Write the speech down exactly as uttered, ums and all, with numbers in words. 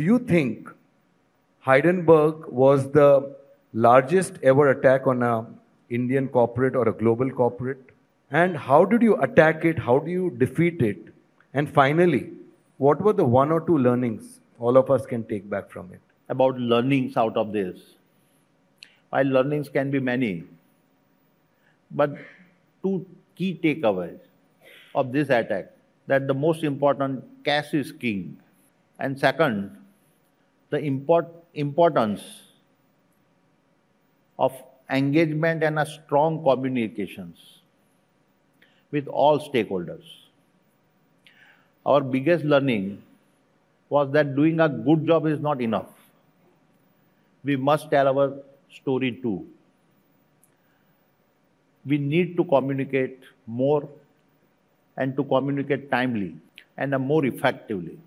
do you think Hindenburg was the largest ever attack on a Indian corporate or a global corporate? And how did you attack it? How do you defeat it? And finally, what were the one or two learnings all of us can take back from it? About learnings out of this. While learnings can be many, but two key takeaways of this attack, that the most important, cash is king. And second, the import, importance of engagement and a strong communications with all stakeholders. Our biggest learning was that doing a good job is not enough. We must tell our story too. We need to communicate more and to communicate timely and more effectively.